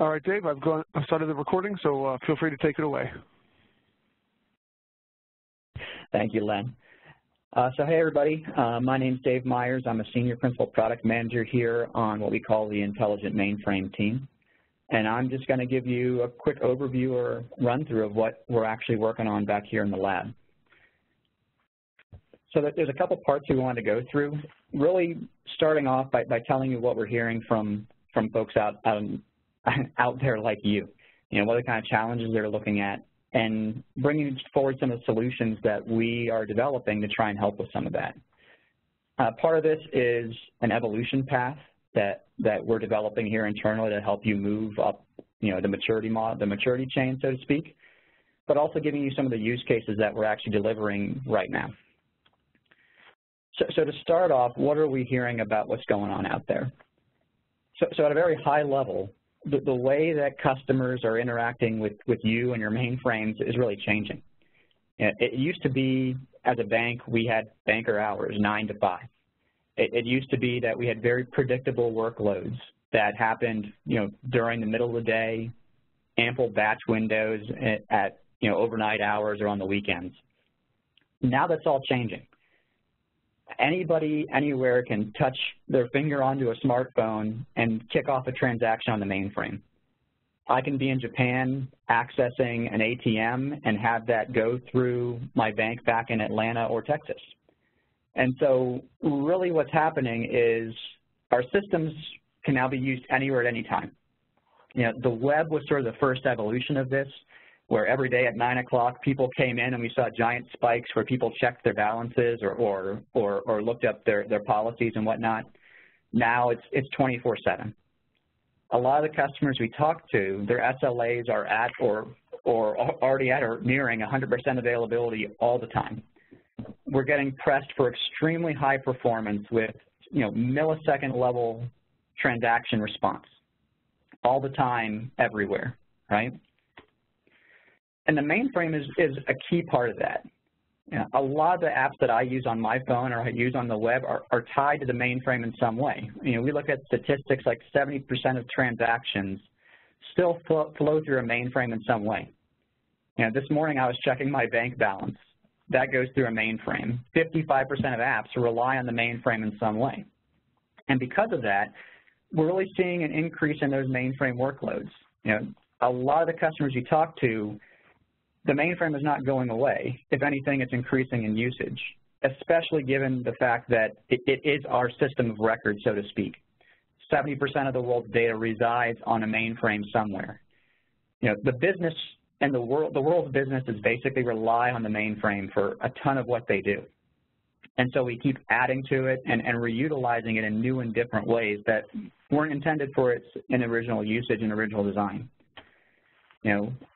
All right, Dave, I've started the recording, so feel free to take it away. Thank you, Len. So hey, everybody. My name's Dave Myers. I'm a Senior Principal Product Manager here on what we call the Intelligent Mainframe Team. And I'm just going to give you a quick overview or run-through of what we're actually working on back here in the lab. So there's a couple parts we want to go through, really starting off by telling you what we're hearing from folks out there like you, what are the kind of challenges they're looking at, and bringing forward some of the solutions that we are developing to try and help with some of that. Part of this is an evolution path that we're developing here internally to help you move up, the maturity chain, so to speak, but also giving you some of the use cases that we're actually delivering right now. So to start off, what are we hearing about what's going on out there? So at a very high level, the way that customers are interacting with you and your mainframes is really changing. It used to be, as a bank, we had banker hours, 9 to 5. It used to be that we had very predictable workloads that happened, during the middle of the day, ample batch windows at overnight hours or on the weekends. Now that's all changing. Anybody, anywhere can touch their finger onto a smartphone and kick off a transaction on the mainframe. I can be in Japan accessing an ATM and have that go through my bank back in Atlanta or Texas. And so really what's happening is our systems can now be used anywhere at any time. The web was sort of the first evolution of this, where every day at 9 o'clock people came in and we saw giant spikes where people checked their balances or looked up their policies and whatnot. Now it's 24/7. A lot of the customers we talk to, their SLAs are at or already at or nearing 100% availability all the time. We're getting pressed for extremely high performance with millisecond level transaction response all the time, everywhere, right? And the mainframe is a key part of that. A lot of the apps that I use on my phone or I use on the web are tied to the mainframe in some way. We look at statistics like 70% of transactions still flow through a mainframe in some way. This morning I was checking my bank balance. That goes through a mainframe. 55% of apps rely on the mainframe in some way. And because of that, we're really seeing an increase in those mainframe workloads. A lot of the customers you talk to, the mainframe is not going away. If anything, it's increasing in usage, especially given the fact that it is our system of record, so to speak. 70% of the world's data resides on a mainframe somewhere. The business and the world's businesses basically rely on the mainframe for a ton of what they do. And so we keep adding to it and reutilizing it in new and different ways that weren't intended for its original usage and original design.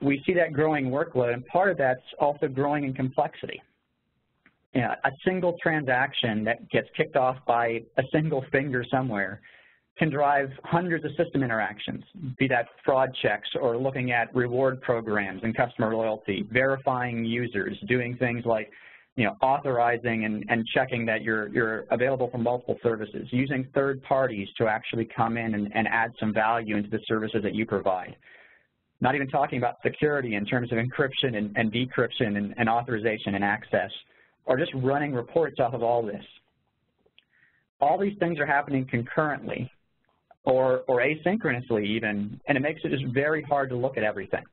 We see that growing workload, and part of that's also growing in complexity. A single transaction that gets kicked off by a single finger somewhere can drive hundreds of system interactions, be that fraud checks or looking at reward programs and customer loyalty, verifying users, doing things like authorizing and checking that you're available for multiple services, using third parties to actually come in and add some value into the services that you provide. Not even talking about security in terms of encryption and decryption and authorization and access, or just running reports off of all this. All these things are happening concurrently or asynchronously even, and it makes it just very hard to look at everything.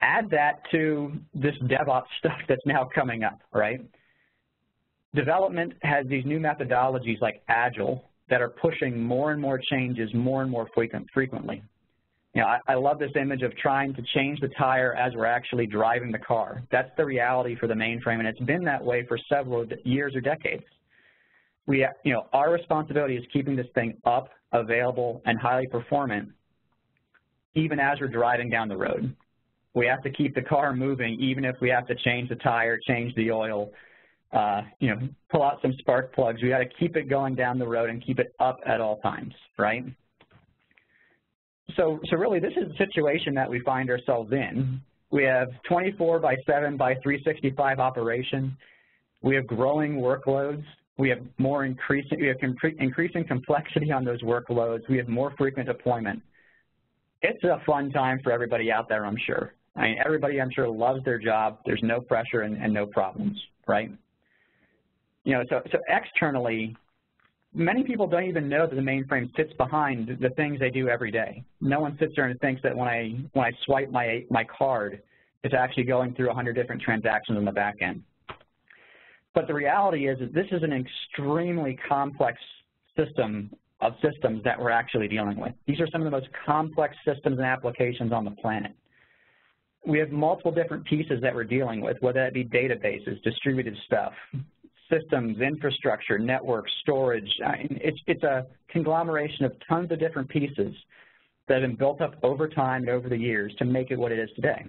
Add that to this DevOps stuff that's now coming up, right? Development has these new methodologies like Agile that are pushing more and more changes more and more frequently. I love this image of trying to change the tire as we're actually driving the car. That's the reality for the mainframe, and it's been that way for several years or decades. Our responsibility is keeping this thing up, available, and highly performant, even as we're driving down the road. We have to keep the car moving, even if we have to change the tire, change the oil, pull out some spark plugs. We got to keep it going down the road and keep it up at all times, right? So really, this is the situation that we find ourselves in. We have 24/7/365 operation. We have growing workloads. We have increasing complexity on those workloads. We have more frequent deployment. It's a fun time for everybody out there, I'm sure. I mean, everybody, I'm sure, loves their job. There's no pressure and no problems, right? You know, so externally, many people don't even know that the mainframe sits behind the things they do every day. No one sits there and thinks that when I swipe my card, it's actually going through 100 different transactions on the back end. But the reality is that this is an extremely complex system of systems that we're actually dealing with. These are some of the most complex systems and applications on the planet. We have multiple different pieces that we're dealing with, whether that be databases, distributed stuff, systems, infrastructure, network, storage. I mean, it's a conglomeration of tons of different pieces that have been built up over time and over the years to make it what it is today.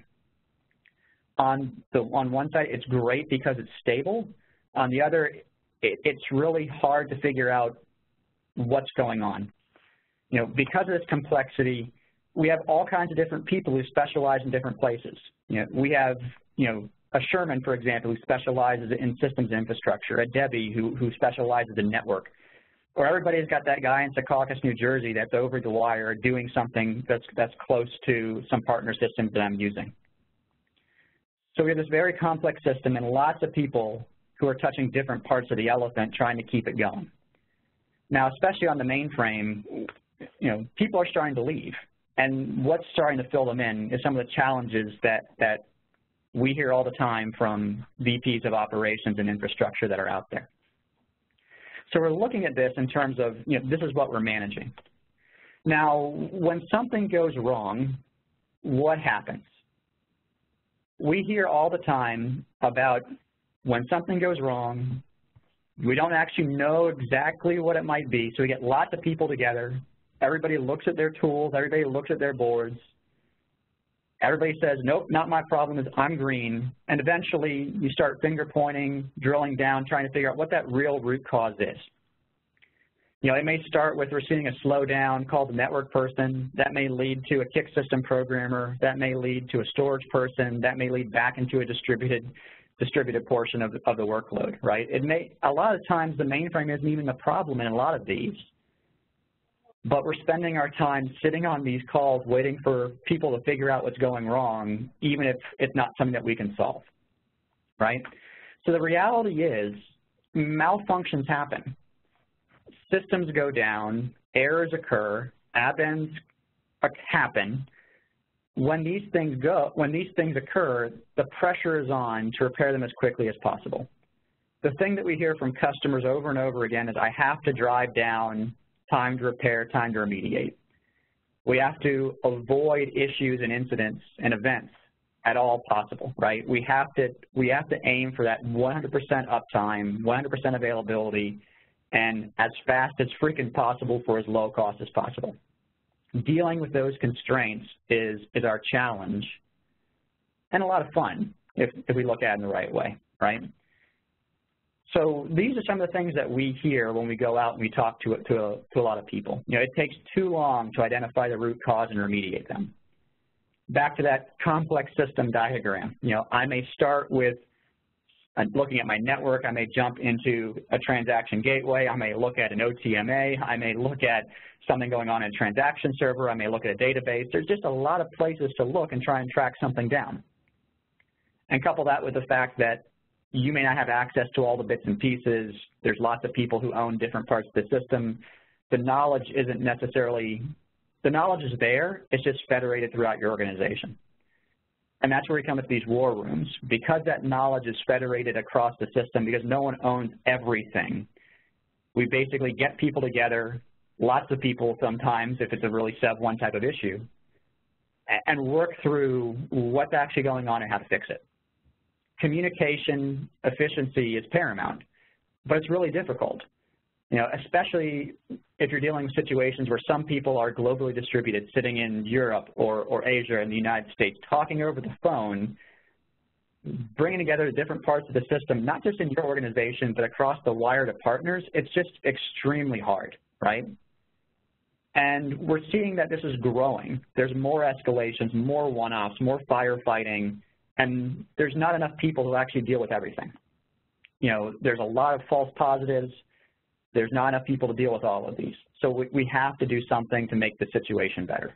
On one side, it's great because it's stable. On the other, it's really hard to figure out what's going on. You know, because of this complexity, we have all kinds of different people who specialize in different places. You know, we have, you know, a Sherman, for example, who specializes in systems infrastructure, a Debbie who specializes in network. Or everybody's got that guy in Secaucus, New Jersey that's over the wire doing something that's close to some partner systems that I'm using. So we have this very complex system and lots of people who are touching different parts of the elephant trying to keep it going. Now, especially on the mainframe, you know, people are starting to leave. And what's starting to fill them in is some of the challenges that we hear all the time from VPs of operations and infrastructure that are out there. So we're looking at this in terms of, you know, this is what we're managing. Now, when something goes wrong, what happens? We hear all the time about when something goes wrong, we don't actually know exactly what it might be, so we get lots of people together. Everybody looks at their tools, everybody looks at their boards. Everybody says, nope, not my problem, I'm green. And eventually you start finger pointing, drilling down, trying to figure out what that real root cause is. You know, it may start with we're seeing a slowdown, call the network person. That may lead to a kick system programmer. That may lead to a storage person. That may lead back into a distributed portion of the workload, right? A lot of times the mainframe isn't even the problem in a lot of these, but we're spending our time sitting on these calls waiting for people to figure out what's going wrong, even if it's not something that we can solve, right? So the reality is malfunctions happen. Systems go down, errors occur, abends happen. When these things occur, the pressure is on to repair them as quickly as possible. The thing that we hear from customers over and over again is, I have to drive down time to repair, time to remediate. We have to avoid issues and incidents and events at all possible, right? We have to aim for that 100% uptime, 100% availability, and as fast as freaking possible for as low cost as possible. Dealing with those constraints is our challenge and a lot of fun if we look at it in the right way, right? So these are some of the things that we hear when we go out and we talk to a lot of people. You know, it takes too long to identify the root cause and remediate them. Back to that complex system diagram. You know, I may start with looking at my network. I may jump into a transaction gateway. I may look at an OTMA. I may look at something going on in a transaction server. I may look at a database. There's just a lot of places to look and try and track something down. And couple that with the fact that you may not have access to all the bits and pieces. There's lots of people who own different parts of the system. The knowledge isn't necessarily, the knowledge is there, it's just federated throughout your organization. And that's where we come with these war rooms. Because that knowledge is federated across the system, because no one owns everything, we basically get people together, lots of people sometimes, if it's a really SEV1 type of issue, and work through what's actually going on and how to fix it. Communication efficiency is paramount, but it's really difficult, you know, especially if you're dealing with situations where some people are globally distributed, sitting in Europe or Asia and the United States, talking over the phone, bringing together different parts of the system, not just in your organization, but across the wire to partners. It's just extremely hard, right? And we're seeing that this is growing. There's more escalations, more one-offs, more firefighting, and there's not enough people who actually deal with everything. You know, there's a lot of false positives. There's not enough people to deal with all of these. So we have to do something to make the situation better.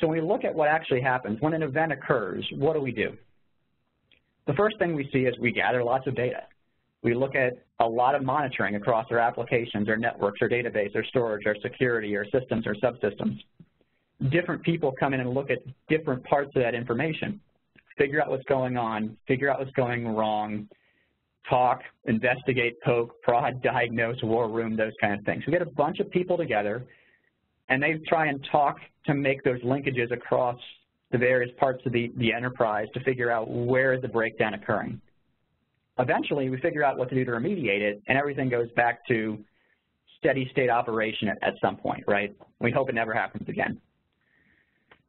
So when we look at what actually happens, when an event occurs, what do? The first thing we see is we gather lots of data. We look at a lot of monitoring across our applications, our networks, our database, our storage, our security, our systems, our subsystems. Different people come in and look at different parts of that information, figure out what's going on, figure out what's going wrong, talk, investigate, poke, prod, diagnose, war room, those kind of things. We get a bunch of people together, and they try and talk to make those linkages across the various parts of the enterprise to figure out where is the breakdown occurring. Eventually, we figure out what to do to remediate it, and everything goes back to steady state operation at some point, right? We hope it never happens again.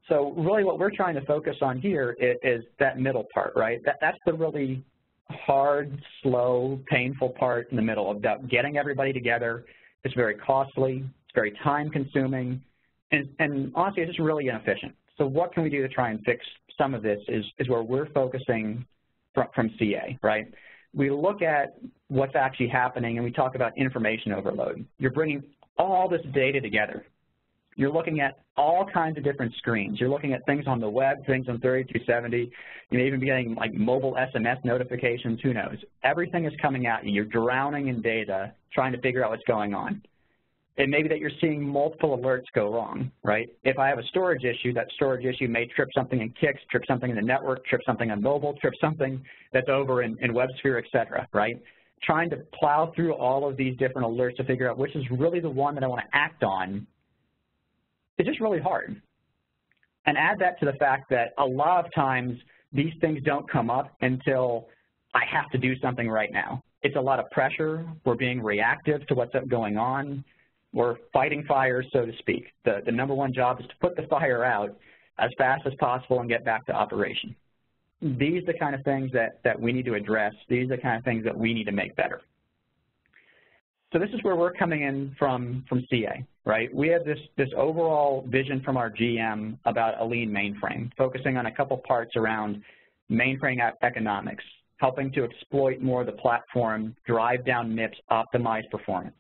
So really what we're trying to focus on here is that middle part, right? That's the really hard, slow, painful part in the middle about getting everybody together. It's very costly, it's very time consuming, and honestly, it's just really inefficient. So what can we do to try and fix some of this is where we're focusing from CA, right? We look at what's actually happening, and we talk about information overload. You're bringing all this data together. You're looking at all kinds of different screens. You're looking at things on the web, things on 3270. You may even be getting like mobile SMS notifications, who knows. Everything is coming at you. You're drowning in data, trying to figure out what's going on. It may be that you're seeing multiple alerts go wrong, right? If I have a storage issue, that storage issue may trip something in KEC, trip something in the network, trip something on mobile, trip something that's over in WebSphere, et cetera, right? Trying to plow through all of these different alerts to figure out which is really the one that I want to act on, it's just really hard. And add that to the fact that a lot of times these things don't come up until I have to do something right now. It's a lot of pressure. We're being reactive to what's going on. We're fighting fires, so to speak. The number one job is to put the fire out as fast as possible and get back to operation. These are the kind of things that we need to address. These are the kind of things that we need to make better. So this is where we're coming in from CA, right? We have this overall vision from our GM about a lean mainframe, focusing on a couple parts around mainframe economics, helping to exploit more of the platform, drive down MIPS, optimize performance,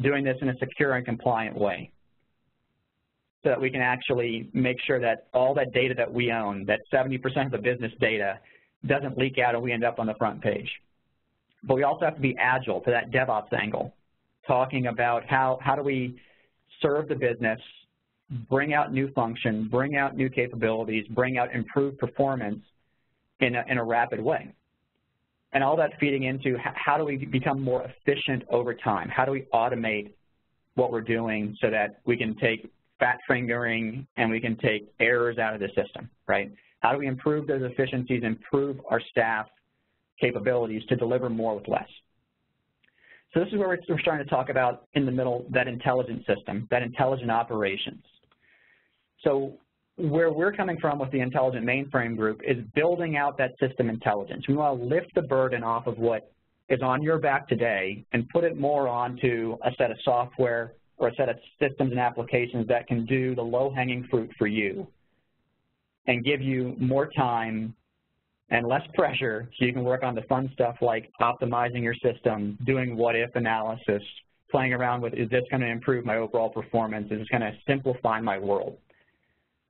doing this in a secure and compliant way so that we can actually make sure that all that data that we own, that 70% of the business data, doesn't leak out and we end up on the front page. But we also have to be agile to that DevOps angle, talking about how do we serve the business, bring out new function, bring out new capabilities, bring out improved performance in a rapid way. And all that feeding into how do we become more efficient over time? How do we automate what we're doing so that we can take fat fingering and we can take errors out of the system, right? How do we improve those efficiencies, improve our staff capabilities to deliver more with less? So this is where we're starting to talk about in the middle that intelligent system, that intelligent operations. So where we're coming from with the Intelligent Mainframe group is building out that system intelligence. We want to lift the burden off of what is on your back today and put it more onto a set of software or a set of systems and applications that can do the low-hanging fruit for you and give you more time and less pressure so you can work on the fun stuff like optimizing your system, doing what-if analysis, playing around with is this going to improve my overall performance, is this going to simplify my world.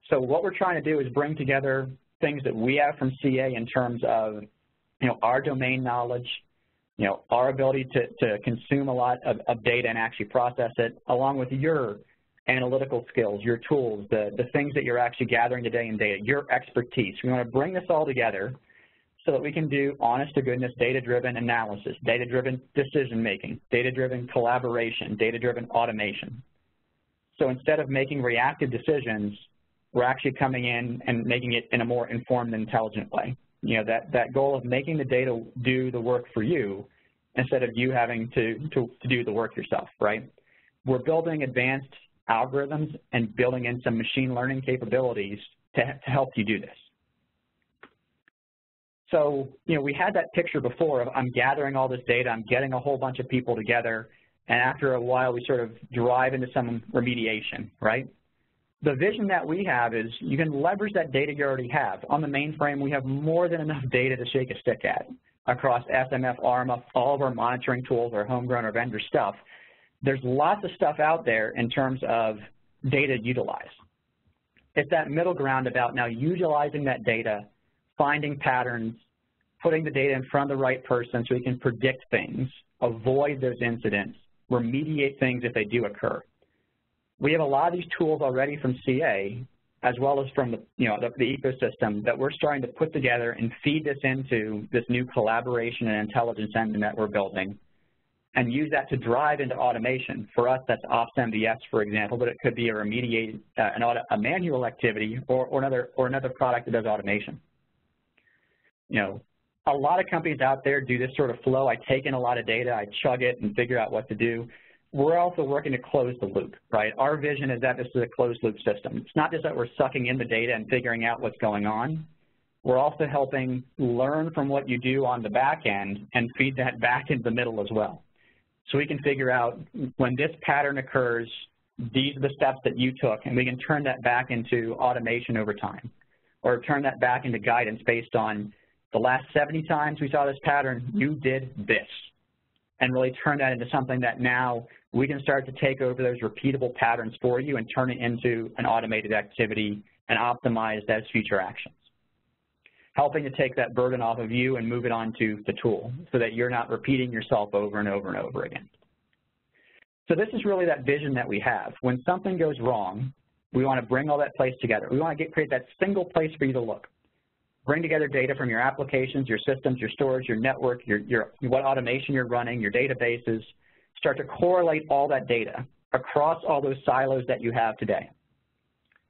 So what we're trying to do is bring together things that we have from CA in terms of, you know, our domain knowledge, you know, our ability to consume a lot of data and actually process it, along with your analytical skills, your tools, the things that you're actually gathering today in data, your expertise. We want to bring this all together so that we can do honest-to-goodness data-driven analysis, data-driven decision-making, data-driven collaboration, data-driven automation. So instead of making reactive decisions, we're actually coming in and making it in a more informed and intelligent way. You know, that goal of making the data do the work for you instead of you having to do the work yourself, right? We're building advanced algorithms and building in some machine learning capabilities to help you do this. So, you know, we had that picture before of I'm gathering all this data, I'm getting a whole bunch of people together, and after a while we sort of drive into some remediation, right? The vision that we have is you can leverage that data you already have. On the mainframe, we have more than enough data to shake a stick at across SMF, RMF, all of our monitoring tools, our homegrown, our vendor stuff. There's lots of stuff out there in terms of data utilized. It's that middle ground about now utilizing that data, finding patterns, putting the data in front of the right person so we can predict things, avoid those incidents, remediate things if they do occur. We have a lot of these tools already from CA, as well as from the, the ecosystem that we're starting to put together and feed this into this new collaboration and intelligence engine that we're building, and use that to drive into automation. For us, that's OpsMVS, for example, but it could be a remediated, a manual activity, or another product that does automation. You know, a lot of companies out there do this sort of flow. I take in a lot of data, I chug it, and figure out what to do. We're also working to close the loop, right? Our vision is that this is a closed loop system. It's not just that we're sucking in the data and figuring out what's going on. We're also helping learn from what you do on the back end and feed that back into the middle as well. So we can figure out when this pattern occurs, these are the steps that you took, and we can turn that back into automation over time, or turn that back into guidance based on the last 70 times we saw this pattern, you did this, and really turn that into something that now we can start to take over those repeatable patterns for you and turn it into an automated activity and optimize those future actions. Helping to take that burden off of you and move it on to the tool so that you're not repeating yourself over and over and over again. So this is really that vision that we have. When something goes wrong, we want to bring all that place together. We want to create that single place for you to look. Bring together data from your applications, your systems, your storage, your network, what automation you're running, your databases. Start to correlate all that data across all those silos that you have today.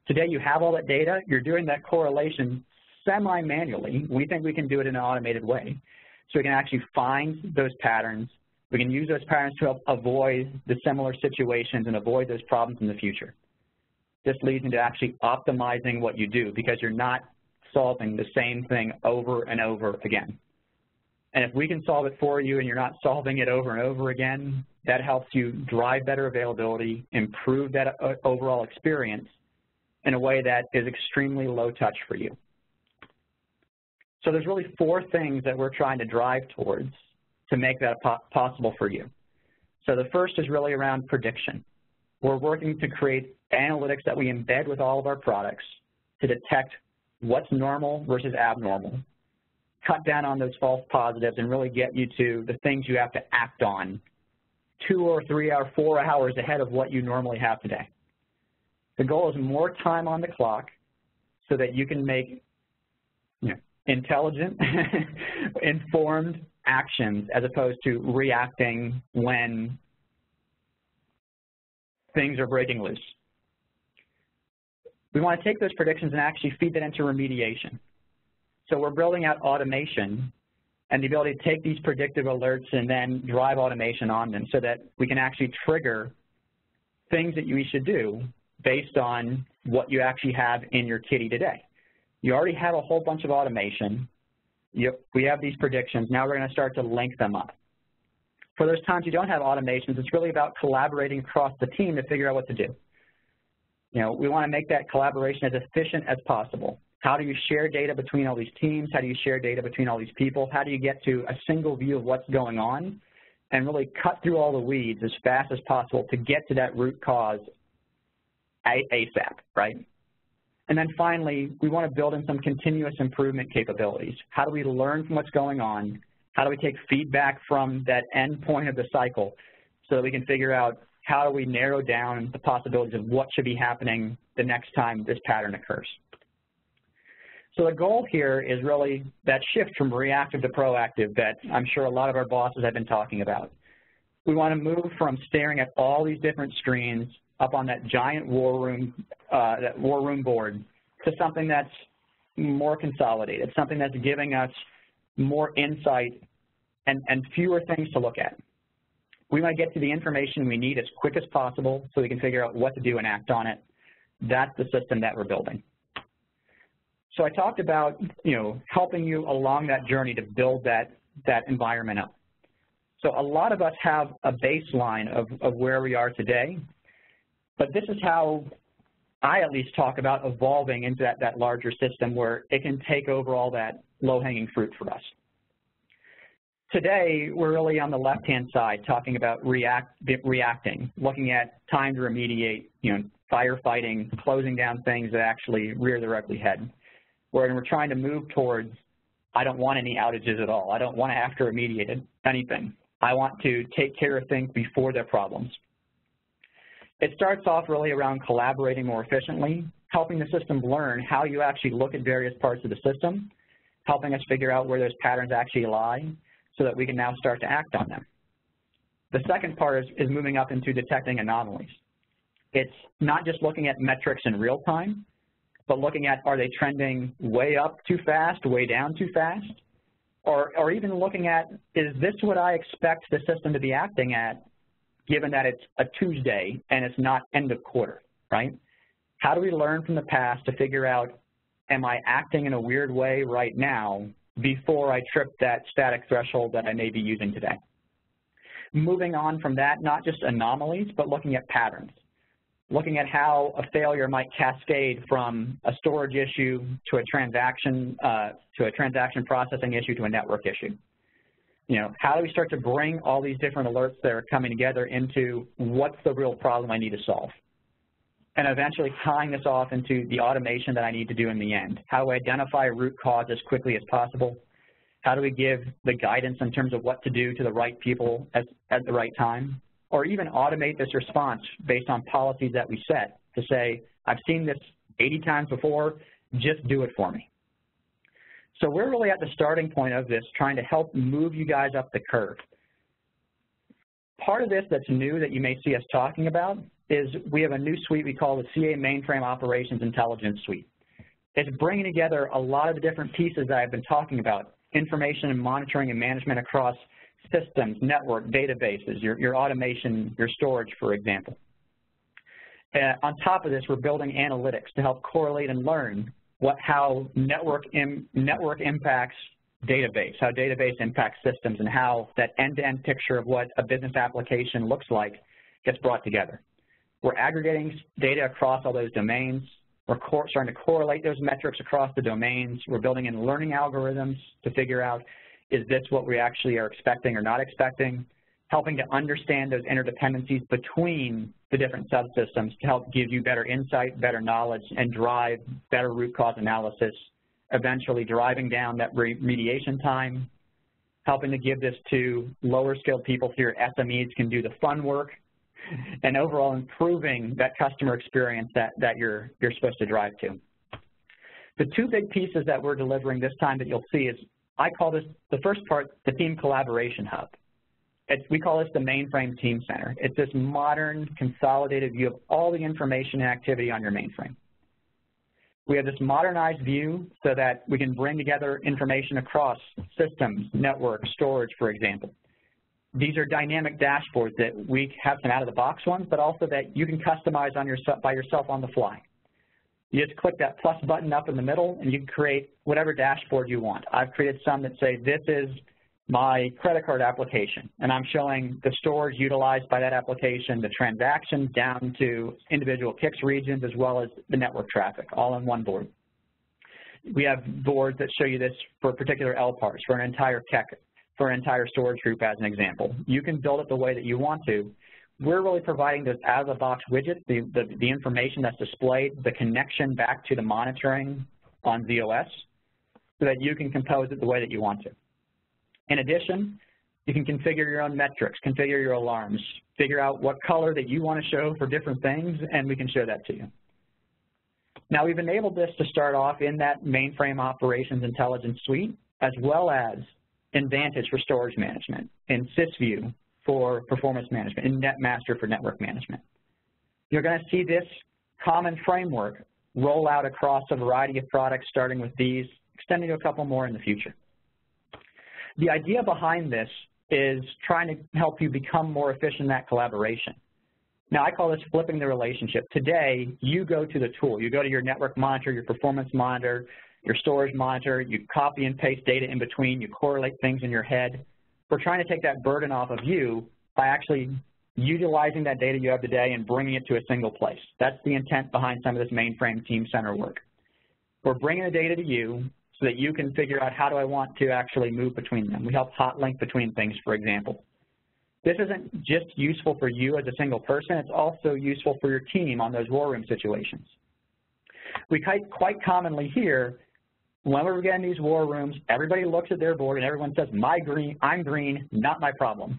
Today you have all that data. You're doing that correlation semi-manually. We think we can do it in an automated way. So we can actually find those patterns. We can use those patterns to help avoid the similar situations and avoid those problems in the future. This leads into actually optimizing what you do because you're not solving the same thing over and over again. And if we can solve it for you and you're not solving it over and over again, that helps you drive better availability, improve that overall experience in a way that is extremely low touch for you. So there's really four things that we're trying to drive towards to make that possible for you. So the first is really around prediction. We're working to create analytics that we embed with all of our products to detect what's normal versus abnormal, cut down on those false positives, and really get you to the things you have to act on 2 or 3 or 4 hours ahead of what you normally have today. The goal is more time on the clock so that you can make intelligent, informed actions as opposed to reacting when things are breaking loose. We want to take those predictions and actually feed that into remediation. So we're building out automation and the ability to take these predictive alerts and then drive automation on them so that we can actually trigger things that you should do based on what you actually have in your kitty today. You already have a whole bunch of automation. We have these predictions. Now we're going to start to link them up. For those times you don't have automations, it's really about collaborating across the team to figure out what to do. You know, we want to make that collaboration as efficient as possible. How do you share data between all these teams? How do you share data between all these people? How do you get to a single view of what's going on and really cut through all the weeds as fast as possible to get to that root cause ASAP, right? And then finally, we want to build in some continuous improvement capabilities. How do we learn from what's going on? How do we take feedback from that end point of the cycle so that we can figure out how do we narrow down the possibilities of what should be happening the next time this pattern occurs? So the goal here is really that shift from reactive to proactive that I'm sure a lot of our bosses have been talking about. We want to move from staring at all these different screens up on that giant war room board to something that's more consolidated, something that's giving us more insight and fewer things to look at. We want to get to the information we need as quick as possible so we can figure out what to do and act on it. That's the system that we're building. So I talked about, helping you along that journey to build that environment up. So a lot of us have a baseline of where we are today, but this is how I at least talk about evolving into that larger system where it can take over all that low-hanging fruit for us. Today, we're really on the left-hand side talking about reacting, looking at time to remediate, firefighting, closing down things that actually rear their ugly head. Where we're trying to move towards, I don't want any outages at all. I don't want to have to remediate anything. I want to take care of things before they're problems. It starts off really around collaborating more efficiently, helping the system learn how you actually look at various parts of the system, helping us figure out where those patterns actually lie so that we can now start to act on them. The second part is moving up into detecting anomalies. It's not just looking at metrics in real time, but looking at are they trending way up too fast, way down too fast, or even looking at is this what I expect the system to be acting at given that it's a Tuesday and it's not end of quarter, right? How do we learn from the past to figure out am I acting in a weird way right now before I trip that static threshold that I may be using today? Moving on from that, not just anomalies, but looking at patterns. Looking at how a failure might cascade from a storage issue to a transaction processing issue to a network issue. You know, how do we start to bring all these different alerts that are coming together into what's the real problem I need to solve? And eventually tying this off into the automation that I need to do in the end. How do I identify root cause as quickly as possible? How do we give the guidance in terms of what to do to the right people at the right time? Or even automate this response based on policies that we set to say, I've seen this 80 times before, just do it for me. So we're really at the starting point of this, trying to help move you guys up the curve. Part of this that's new that you may see us talking about is we have a new suite we call the CA Mainframe Operations Intelligence Suite. It's bringing together a lot of the different pieces that I've been talking about, information and monitoring and management across systems, network, databases, your automation, your storage, for example. On top of this, we're building analytics to help correlate and learn how network impacts database, how database impacts systems, and how that end-to-end picture of what a business application looks like gets brought together. We're aggregating data across all those domains. We're starting to correlate those metrics across the domains. We're building in learning algorithms to figure out, is this what we actually are expecting or not expecting? Helping to understand those interdependencies between the different subsystems to help give you better insight, better knowledge, and drive better root cause analysis, eventually driving down that remediation time, helping to give this to lower skilled people so your SMEs can do the fun work, and overall improving that customer experience that you're supposed to drive to. The two big pieces that we're delivering this time that you'll see is, I call this, the first part, the Team Collaboration Hub. We call this the Mainframe Team Center. It's this modern, consolidated view of all the information and activity on your mainframe. We have this modernized view so that we can bring together information across systems, network, storage, for example. These are dynamic dashboards that we have some out-of-the-box ones, but also that you can customize by yourself on the fly. You just click that plus button up in the middle, and you can create whatever dashboard you want. I've created some that say, this is my credit card application, and I'm showing the storage utilized by that application, the transactions down to individual KICS regions, as well as the network traffic, all on one board. We have boards that show you this for particular LPARS, for an entire KEC, for an entire storage group, as an example. You can build it the way that you want to. We're really providing those out-of-the-box widgets, the information that's displayed, the connection back to the monitoring on ZOS, so that you can compose it the way that you want to. In addition, you can configure your own metrics, configure your alarms, figure out what color that you want to show for different things, and we can show that to you. Now, we've enabled this to start off in that Mainframe Operations Intelligence Suite, as well as in Vantage for storage management, in SysView for performance management, and NetMaster for network management. You're going to see this common framework roll out across a variety of products, starting with these, extending to a couple more in the future. The idea behind this is trying to help you become more efficient in that collaboration. Now, I call this flipping the relationship. Today, you go to the tool. You go to your network monitor, your performance monitor, your storage monitor. You copy and paste data in between. You correlate things in your head. We're trying to take that burden off of you by actually utilizing that data you have today and bringing it to a single place. That's the intent behind some of this Mainframe Team Center work. We're bringing the data to you so that you can figure out how do I want to actually move between them. We help hot link between things, for example. This isn't just useful for you as a single person, it's also useful for your team on those war room situations. We quite commonly hear, whenever we get in these war rooms, everybody looks at their board and everyone says, I'm green, not my problem.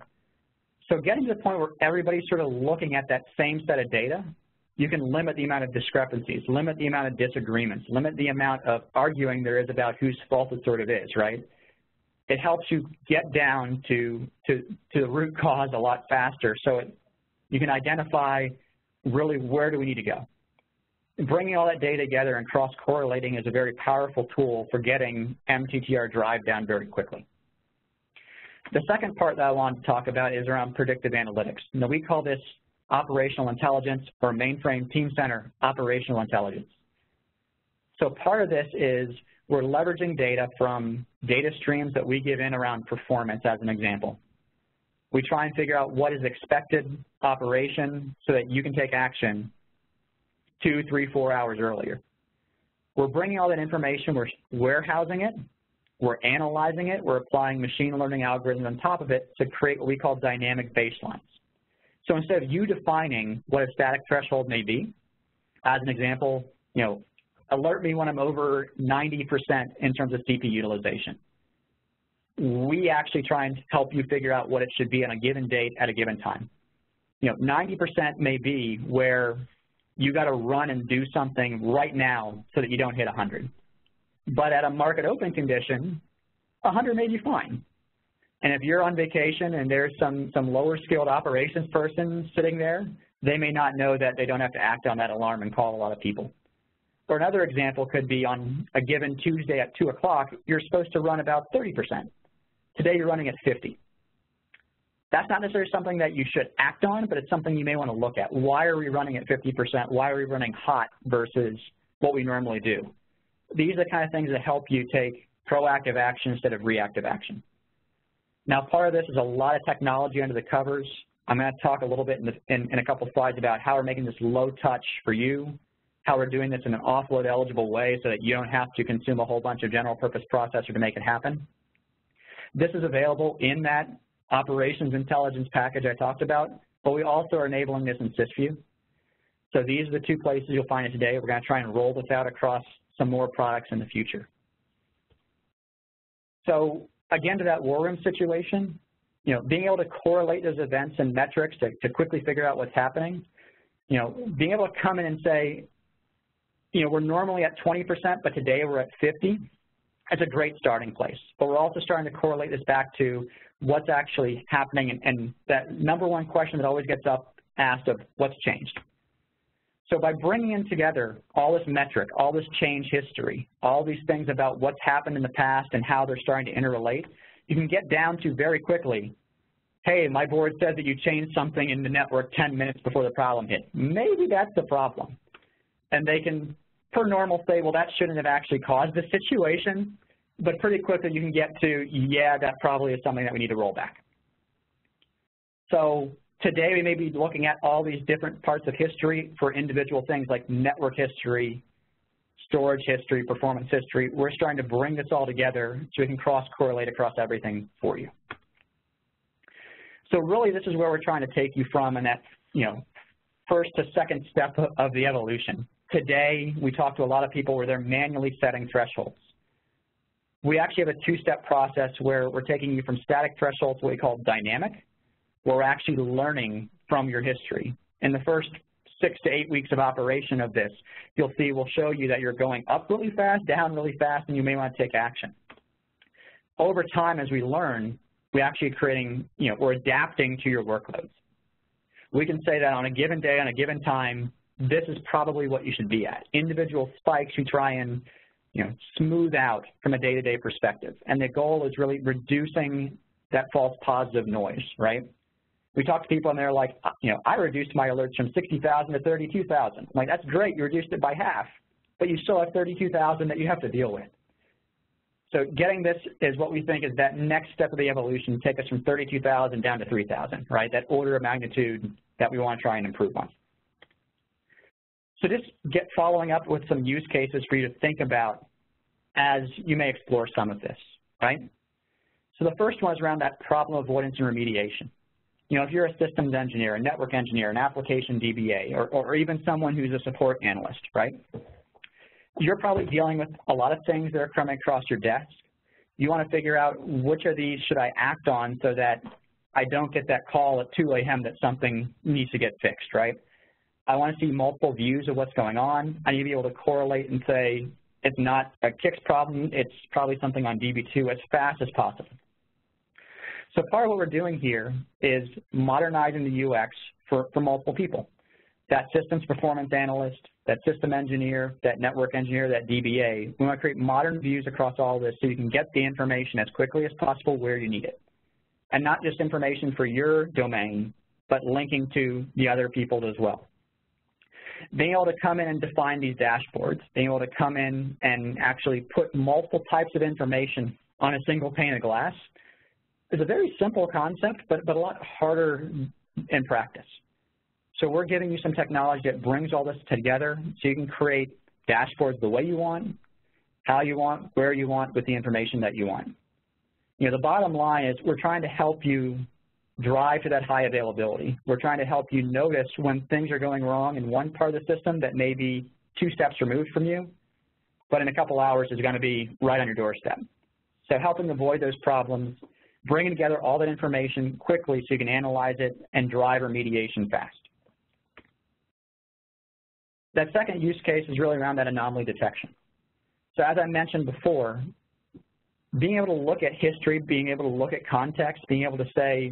So getting to the point where everybody's sort of looking at that same set of data, you can limit the amount of discrepancies, limit the amount of disagreements, limit the amount of arguing there is about whose fault it sort of is, right? It helps you get down to the root cause a lot faster, so you can identify really where do we need to go. Bringing all that data together and cross-correlating is a very powerful tool for getting MTTR drive down very quickly. The second part that I want to talk about is around predictive analytics. Now, we call this operational intelligence or mainframe team center operational intelligence. So part of this is we're leveraging data from data streams that we give in around performance as an example. We try and figure out what is expected operation so that you can take action 2, 3, 4 hours earlier. We're bringing all that information, we're warehousing it, we're analyzing it, we're applying machine learning algorithms on top of it to create what we call dynamic baselines. So instead of you defining what a static threshold may be, as an example, you know, alert me when I'm over 90% in terms of CPU utilization. We actually try and help you figure out what it should be on a given date at a given time. You know, 90% may be where you got to run and do something right now so that you don't hit 100. But at a market open condition, 100 may be fine. And if you're on vacation and there's some lower skilled operations person sitting there, they may not know that they don't have to act on that alarm and call a lot of people. Or another example could be on a given Tuesday at 2 o'clock, you're supposed to run about 30%. Today you're running at 50%. That's not necessarily something that you should act on, but it's something you may want to look at. Why are we running at 50%? Why are we running hot versus what we normally do? These are the kind of things that help you take proactive action instead of reactive action. Now, part of this is a lot of technology under the covers. I'm going to talk a little bit in a couple of slides about how we're making this low touch for you, how we're doing this in an offload eligible way so that you don't have to consume a whole bunch of general purpose processor to make it happen. This is available in that operations intelligence package I talked about, but we also are enabling this in SysView. So these are the two places you'll find it today. We're going to try and roll this out across some more products in the future. So again, to that war room situation, you know, being able to correlate those events and metrics to quickly figure out what's happening, you know, being able to come in and say, you know, we're normally at 20%, but today we're at 50%. That's a great starting place. But we're also starting to correlate this back to what's actually happening, and that number one question that always gets asked of what's changed. So by bringing in together all this metric, all this change history, all these things about what's happened in the past and how they're starting to interrelate, you can get down to very quickly, hey, my board says that you changed something in the network 10 minutes before the problem hit. Maybe that's the problem. And they can, per normal, say, well, that shouldn't have actually caused the situation, but pretty quickly you can get to, yeah, that probably is something that we need to roll back. So today we may be looking at all these different parts of history for individual things like network history, storage history, performance history. We're starting to bring this all together so we can cross-correlate across everything for you. So really this is where we're trying to take you from in that, you know, first to second step of the evolution. Today we talk to a lot of people where they're manually setting thresholds. We actually have a two-step process where we're taking you from static thresholds to what we call dynamic, where we're actually learning from your history. In the first 6 to 8 weeks of operation of this, you'll see we'll show you that you're going up really fast, down really fast, and you may want to take action. Over time, as we learn, we're actually creating, you know, we're adapting to your workloads. We can say that on a given day, on a given time, this is probably what you should be at. Individual spikes you try and, you know, smooth out from a day-to-day perspective. And the goal is really reducing that false positive noise, right? We talk to people and they're like, you know, I reduced my alerts from 60,000 to 32,000. I'm like, that's great, you reduced it by half, but you still have 32,000 that you have to deal with. So getting this is what we think is that next step of the evolution, take us from 32,000 down to 3,000, right? That order of magnitude that we want to try and improve on. So just following up with some use cases for you to think about as you may explore some of this, right? So the first one is around that problem avoidance and remediation. You know, if you're a systems engineer, a network engineer, an application DBA, or even someone who's a support analyst, right? You're probably dealing with a lot of things that are coming across your desk. You want to figure out which of these should I act on so that I don't get that call at 2 a.m. that something needs to get fixed, right? I want to see multiple views of what's going on. I need to be able to correlate and say, it's not a KICS problem, it's probably something on DB2 as fast as possible. So part of what we're doing here is modernizing the UX for multiple people. That systems performance analyst, that system engineer, that network engineer, that DBA. We want to create modern views across all this so you can get the information as quickly as possible where you need it. And not just information for your domain, but linking to the other people as well. Being able to come in and define these dashboards, being able to come in and actually put multiple types of information on a single pane of glass is a very simple concept, but a lot harder in practice. So we're giving you some technology that brings all this together so you can create dashboards the way you want, how you want, where you want, with the information that you want. You know, the bottom line is we're trying to help you drive to that high availability. We're trying to help you notice when things are going wrong in one part of the system that may be 2 steps removed from you, but in a couple hours is going to be right on your doorstep. So helping avoid those problems, bringing together all that information quickly so you can analyze it and drive remediation fast. That second use case is really around that anomaly detection. So as I mentioned before, being able to look at history, being able to look at context, being able to say,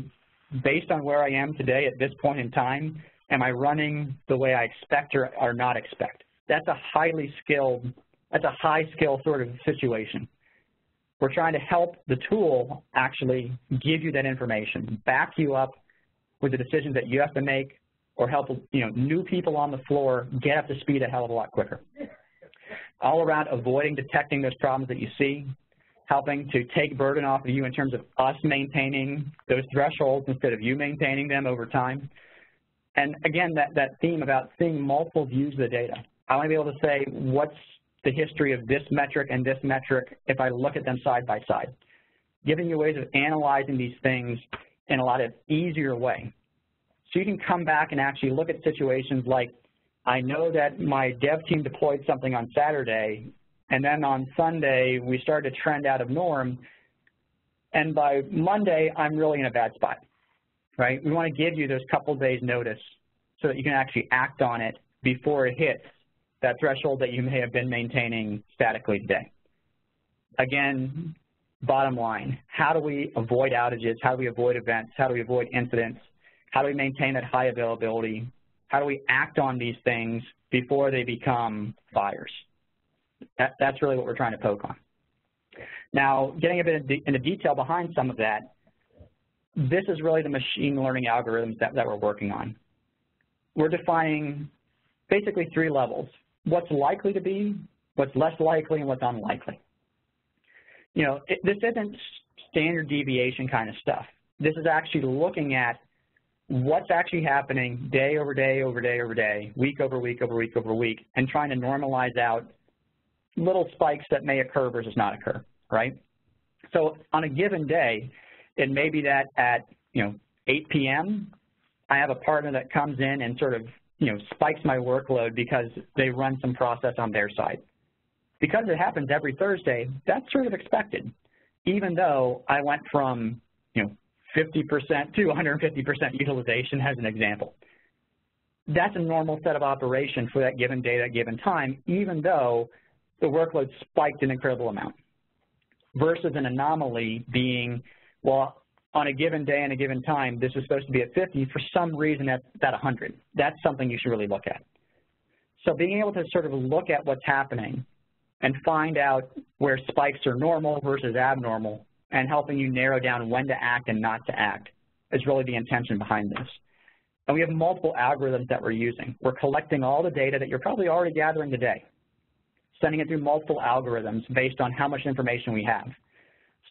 based on where I am today at this point in time, am I running the way I expect or not expect? That's a highly skilled, that's a high skill sort of situation. We're trying to help the tool actually give you that information, back you up with the decisions that you have to make, or help, you know, new people on the floor get up to speed a hell of a lot quicker. All around avoiding detecting those problems that you see, helping to take burden off of you in terms of us maintaining those thresholds instead of you maintaining them over time. And again, that theme about seeing multiple views of the data. I want to be able to say, what's the history of this metric and this metric if I look at them side by side? Giving you ways of analyzing these things in a lot of easier way. So you can come back and actually look at situations like, I know that my dev team deployed something on Saturday, and then on Sunday we started to trend out of norm, and by Monday I'm really in a bad spot, right? We want to give you those couple days notice so that you can actually act on it before it hits that threshold that you may have been maintaining statically today. Again, bottom line, how do we avoid outages? How do we avoid events? How do we avoid incidents? How do we maintain that high availability? How do we act on these things before they become fires? That's really what we're trying to poke on. Now, getting a bit into detail behind some of that, this is really the machine learning algorithms that we're working on. We're defining basically 3 levels, what's likely to be, what's less likely, and what's unlikely. You know, this isn't standard deviation kind of stuff. This is actually looking at what's actually happening day over day over day over day, week over week over week over week, and trying to normalize out little spikes that may occur versus not occur, right? So on a given day, it may be that at, you know, 8 p.m., I have a partner that comes in and sort of, you know, spikes my workload because they run some process on their side. Because it happens every Thursday, that's sort of expected, even though I went from, you know, 50% to 150% utilization as an example. That's a normal set of operation for that given day, that given time, even though the workload spiked an incredible amount, versus an anomaly being, well, on a given day and a given time, this is supposed to be at 50. For some reason, that's at 100. That's something you should really look at. So being able to sort of look at what's happening and find out where spikes are normal versus abnormal, and helping you narrow down when to act and not to act is really the intention behind this. And we have multiple algorithms that we're using. We're collecting all the data that you're probably already gathering today, sending it through multiple algorithms based on how much information we have,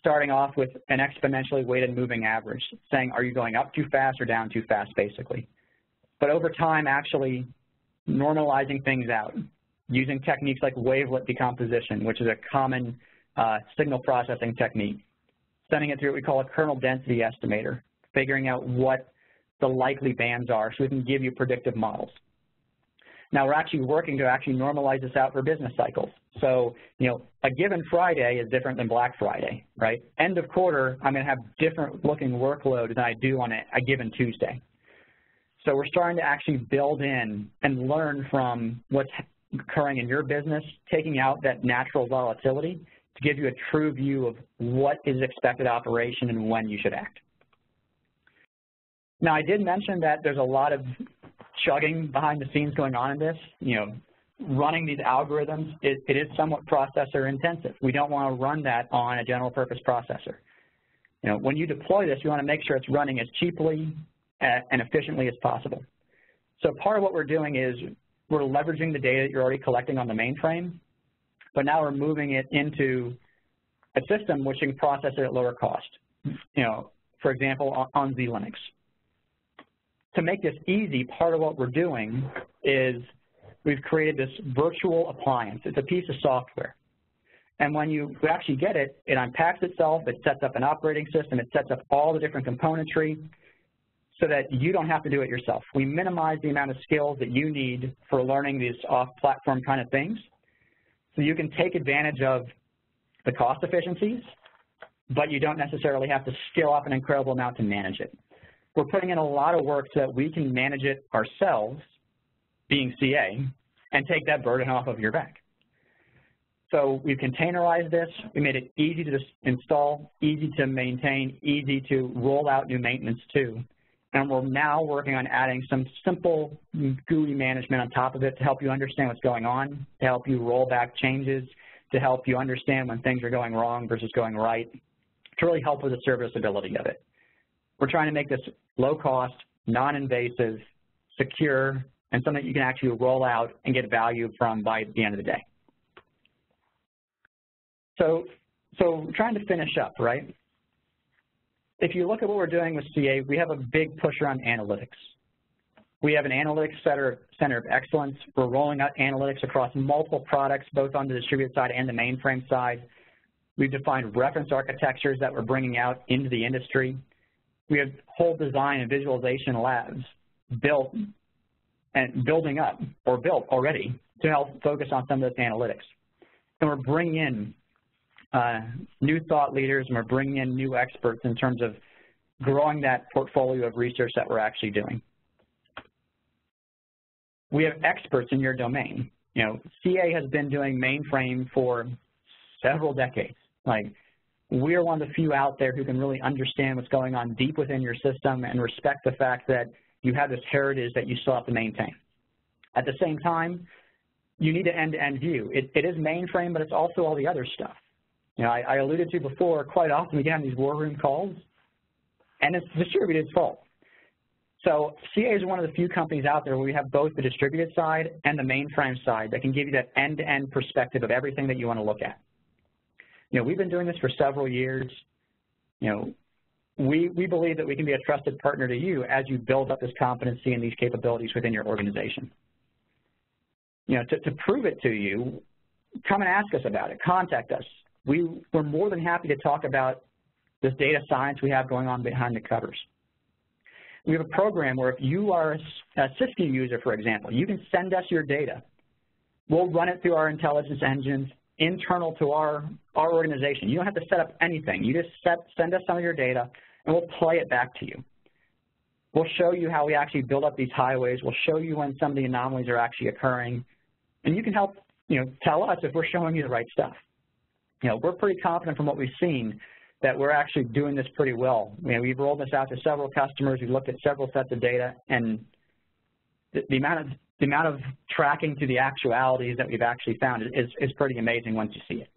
starting off with an exponentially weighted moving average, saying, are you going up too fast or down too fast, basically. But over time, actually normalizing things out, using techniques like wavelet decomposition, which is a common signal processing technique, sending it through what we call a kernel density estimator, figuring out what the likely bands are, so we can give you predictive models. Now, we're actually working to actually normalize this out for business cycles. So, you know, a given Friday is different than Black Friday, right? End of quarter, I'm going to have different looking workload than I do on a given Tuesday. So we're starting to actually build in and learn from what's occurring in your business, taking out that natural volatility to give you a true view of what is expected operation and when you should act. Now, I did mention that there's a lot of chugging behind the scenes going on in this. You know, running these algorithms, it is somewhat processor intensive. We don't want to run that on a general purpose processor. You know, when you deploy this, you want to make sure it's running as cheaply and efficiently as possible. So part of what we're doing is we're leveraging the data that you're already collecting on the mainframe, but now we're moving it into a system which can process it at lower cost. You know, for example, on Z Linux. To make this easy, part of what we're doing is we've created this virtual appliance. It's a piece of software. And when you actually get it, it unpacks itself, it sets up an operating system, it sets up all the different componentry so that you don't have to do it yourself. We minimize the amount of skills that you need for learning these off-platform kind of things. So you can take advantage of the cost efficiencies, but you don't necessarily have to skill up an incredible amount to manage it. We're putting in a lot of work so that we can manage it ourselves, being CA, and take that burden off of your back. So we've containerized this. We made it easy to install, easy to maintain, easy to roll out new maintenance to. And we're now working on adding some simple GUI management on top of it to help you understand what's going on, to help you roll back changes, to help you understand when things are going wrong versus going right, to really help with the serviceability of it. We're trying to make this low-cost, non-invasive, secure, and something that you can actually roll out and get value from by the end of the day. So trying to finish up, right? If you look at what we're doing with CA, we have a big push around analytics. We have an analytics center of excellence. We're rolling out analytics across multiple products, both on the distributed side and the mainframe side. We've defined reference architectures that we're bringing out into the industry. We have whole design and visualization labs built and building up or built already to help focus on some of those analytics. And we're bringing in new thought leaders and we're bringing in new experts in terms of growing that portfolio of research that we're actually doing. We have experts in your domain. You know, CA has been doing mainframe for several decades. Like, we are one of the few out there who can really understand what's going on deep within your system and respect the fact that you have this heritage that you still have to maintain. At the same time, you need an end-to-end view. It is mainframe, but it's also all the other stuff. You know, I alluded to before, quite often we get on these war room calls, and it's distributed fault. So CA is one of the few companies out there where we have both the distributed side and the mainframe side that can give you that end-to-end perspective of everything that you want to look at. You know, we've been doing this for several years. You know, we believe that we can be a trusted partner to you as you build up this competency and these capabilities within your organization. You know, to prove it to you, come and ask us about it. Contact us. We're more than happy to talk about this data science we have going on behind the covers. We have a program where if you are a SysView user, for example, you can send us your data. We'll run it through our intelligence engines, internal to our organization. You don't have to set up anything. You just send us some of your data, and we'll play it back to you. We'll show you how we actually build up these highways. We'll show you when some of the anomalies are actually occurring, and you can help, you know, tell us if we're showing you the right stuff. You know, we're pretty confident from what we've seen that we're actually doing this pretty well. You know, we've rolled this out to several customers. We've looked at several sets of data, and the amount of tracking to the actualities that we've actually found is pretty amazing once you see it.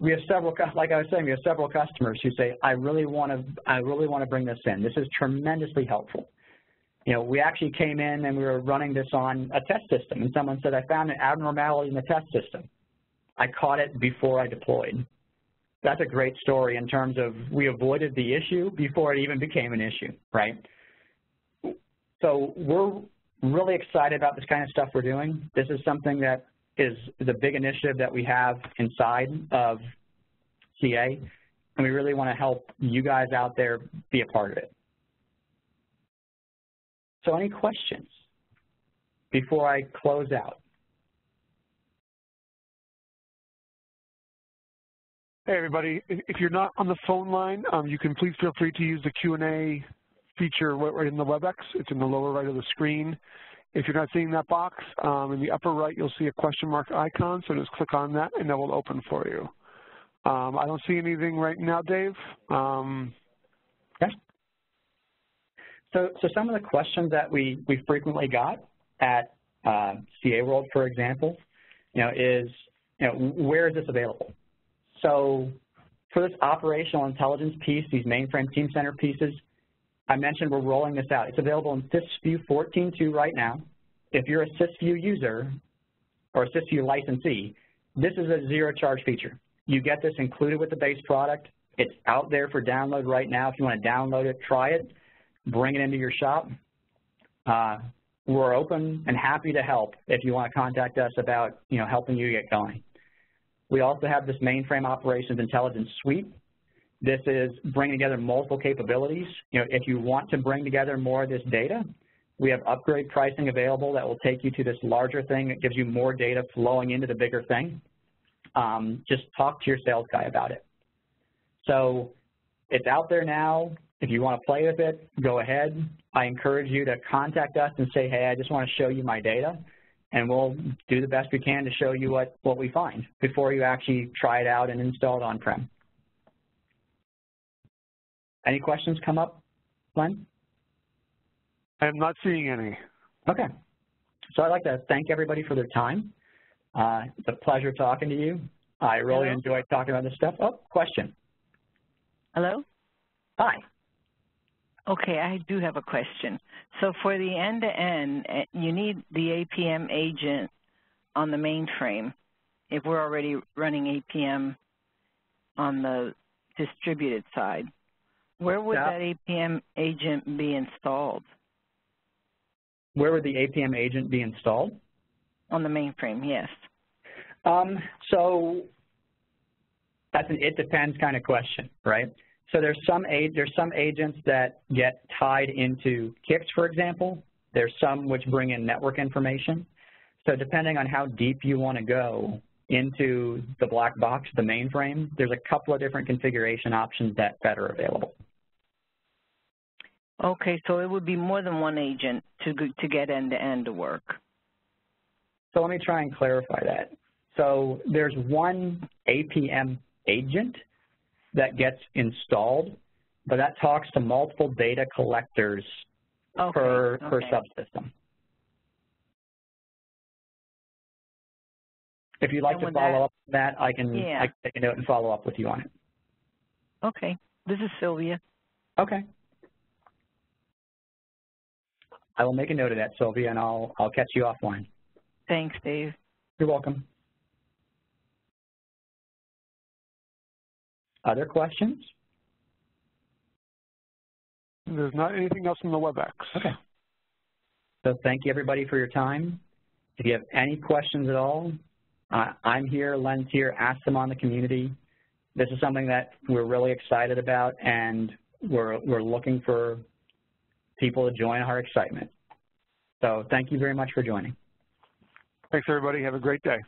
We have several, like I was saying, we have several customers who say, I really want to bring this in. This is tremendously helpful. You know, we actually came in and we were running this on a test system, and someone said, I found an abnormality in the test system. I caught it before I deployed. That's a great story in terms of we avoided the issue before it even became an issue, right? So we're really excited about this kind of stuff we're doing. This is something that is a big initiative that we have inside of CA, and we really want to help you guys out there be a part of it. So any questions before I close out? Hey, everybody. If you're not on the phone line, you can please feel free to use the Q&A feature right in the WebEx. It's in the lower right of the screen. If you're not seeing that box, in the upper right, you'll see a question mark icon, so just click on that, and that will open for you. I don't see anything right now, Dave. Okay. So some of the questions that we frequently got at CA World, for example, is, where is this available? So for this operational intelligence piece, these mainframe team center pieces, I mentioned we're rolling this out. It's available in SysView 14.2 right now. If you're a SysView user or a SysView licensee, this is a zero-charge feature. You get this included with the base product. It's out there for download right now. If you want to download it, try it, bring it into your shop. We're open and happy to help if you want to contact us about helping you get going. We also have this Mainframe Operations Intelligence Suite. This is bringing together multiple capabilities. If you want to bring together more of this data, we have upgrade pricing available that will take you to this larger thing that gives you more data flowing into the bigger thing. Just talk to your sales guy about it. So it's out there now. If you want to play with it, go ahead. I encourage you to contact us and say, hey, I just want to show you my data, and we'll do the best we can to show you what we find before you actually try it out and install it on-prem. Any questions come up, Len? I am not seeing any. Okay. So I'd like to thank everybody for their time. It's a pleasure talking to you. I really enjoyed talking about this stuff. Oh, question. Hello? Hi. Okay, I do have a question. So for the end-to-end, you need the APM agent on the mainframe if we're already running APM on the distributed side. Where would that APM agent be installed? Where would the APM agent be installed? On the mainframe, yes. So that's an it depends kind of question, right? So there's some agents that get tied into KICS, for example. There's some which bring in network information. So depending on how deep you want to go into the black box, the mainframe, there's a couple of different configuration options that are available. Okay, so it would be more than one agent to get end-to-end to work. So let me try and clarify that. So there's one APM agent that gets installed, but that talks to multiple data collectors per subsystem. If you'd like to follow up on that, I can do it and follow up with you on it. Okay. This is Sylvia. Okay. I will make a note of that, Sylvia, and I'll catch you offline. Thanks, Dave. You're welcome. Other questions? There's not anything else in the WebEx. Okay. So thank you, everybody, for your time. If you have any questions at all, I'm here, Len's here, ask them on the community. This is something that we're really excited about, and we're looking for people to join our excitement. So thank you very much for joining. Thanks, everybody. Have a great day.